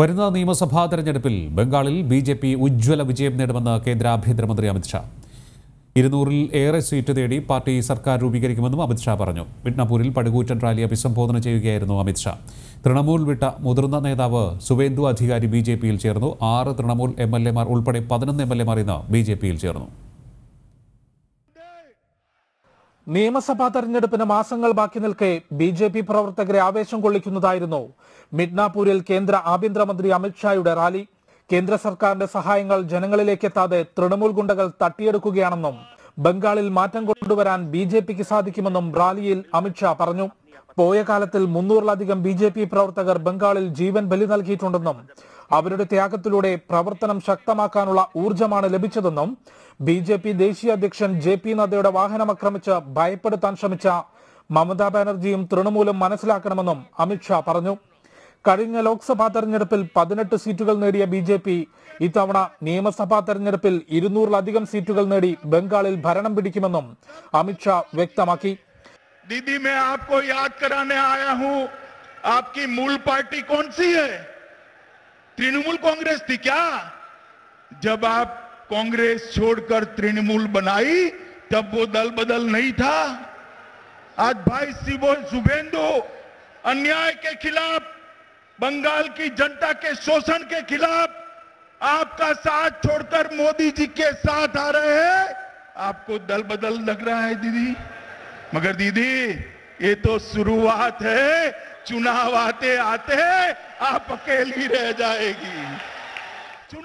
വരുന്ന നിയമസഭാ തെരഞ്ഞെടുപ്പിൽ ബംഗാളിൽ ബിജെപി ഉജ്ജ്വല വിജയം നേടുമെന്ന് കേന്ദ്ര ആഭ്യന്തരമന്ത്രി അമിത്ഷാ. 200-ൽ ഏറെ സീറ്റ് തേടി പാർട്ടി സർക്കാർ രൂപീകരിക്കുമെന്നും അമിത്ഷാ പറഞ്ഞു. മിഡ്നാപൂരിൽ പടുകൂറ്റൻ റാലി അഭിസംബോധന ചെയ്യുകയായിരുന്നു അമിത്ഷാ. തൃണമൂൽ വിട്ട മുതിർന്ന നേതാവ് സുവേന്ദു അധികാരി ബിജെപിയിൽ ചേർന്നു. 6 തൃണമൂൽ എംഎൽഎമാർ ഉൾപ്പെടെ 11 എംഎൽഎമാർ ഇന്ന് ബിജെപിയിൽ ചേർന്നു. നിയമസഭാ തെരഞ്ഞെടുപ്പിന് മാസങ്ങൾ ബാക്കി നിൽക്കെ ബിജെപി പ്രവർത്തകരെ ആവേശം കൊള്ളിക്കുന്നതായിരുന്നു മിഡ്നാപൂരിൽ കേന്ദ്ര ആഭ്യന്തരമന്ത്രി അമിത്ഷായുടെ റാലി. കേന്ദ്ര സർക്കാരിന്റെ സഹായങ്ങൾ ജനങ്ങളിലേക്കെത്താതെ തൃണമൂൽ ഗുണ്ടകൾ തട്ടിയെടുക്കുകയാണെന്നും ബംഗാളിൽ മാറ്റം കൊണ്ടുവരാൻ ബിജെപിക്ക് സാധിക്കുമെന്നും റാലിയിൽ അമിത്ഷാ പറഞ്ഞു. പോയ കാലത്തിൽ 300-ലധികം ബിജെപി പ്രവർത്തകർ ബംഗാളിൽ ജീവൻ ബലി നൽകിയിട്ടുണ്ടെന്നും അവരുടെ ത്യാഗത്തിലൂടെ പ്രവർത്തനം ശക്തമാക്കാനുള്ള ഊർജ്ജമാണ് ലഭിച്ചതെന്നും ബിജെപി ദേശീയ അധ്യക്ഷൻ JP നദ്ദയുടെ വാഹനം ആക്രമിച്ച് ഭയപ്പെടുത്താൻ ശ്രമിച്ച മമതാ ബാനർജിയും തൃണമൂലും മനസ്സിലാക്കണമെന്നും അമിത്ഷാ പറഞ്ഞു. കഴിഞ്ഞ ലോക്സഭാ തെരഞ്ഞെടുപ്പിൽ 18 സീറ്റുകൾ നേടിയ ബിജെപി ഇത്തവണ നിയമസഭാ തെരഞ്ഞെടുപ്പിൽ 200-ലധികം സീറ്റുകൾ നേടി ബംഗാളിൽ ഭരണം പിടിക്കുമെന്നും അമിത്ഷാ വ്യക്തമാക്കി. दीदी मैं आपको याद कराने आया हूं, आपकी मूल पार्टी कौन सी है? तृणमूल कांग्रेस थी क्या? जब आप कांग्रेस छोड़कर तृणमूल बनाई तब वो दल बदल नहीं था। आज भाई शुभेंदु अन्याय के खिलाफ, बंगाल की जनता के शोषण के खिलाफ आपका साथ छोड़कर मोदी जी के साथ आ रहे हैं। आपको दल बदल लग रहा है दीदी, मगर दीदी ये तो शुरुआत है। चुनाव आते आते आप अकेली रह जाएगी।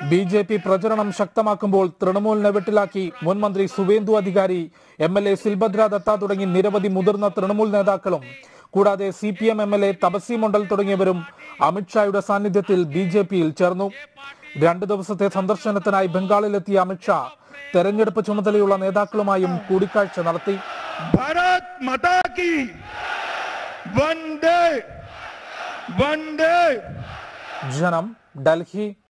ബിജെപി പ്രചരണം ശക്തമാക്കുമ്പോൾ തൃണമൂലിനെ വെട്ടിലാക്കി മുൻ മന്ത്രി സുവേന്ദു അധികാരി, MLA സിൽഭദ്ര ദത്ത തുടങ്ങി നിരവധി മുതിർന്ന തൃണമൂൽ നേതാക്കളും കൂടാതെ CPM MLA തപസി മണ്ഡൽ തുടങ്ങിയവരും അമിത്ഷായുടെ സാന്നിധ്യത്തിൽ ബിജെപിയിൽ ചേർന്നു. 2 ദിവസത്തെ സന്ദർശനത്തിനായി ബംഗാളിലെത്തിയ അമിത്ഷാ തെരഞ്ഞെടുപ്പ് ചുമതലയുള്ള നേതാക്കളുമായും കൂടിക്കാഴ്ച നടത്തി. भारत माता की वंदे वंदे। जन्म दिल्ली।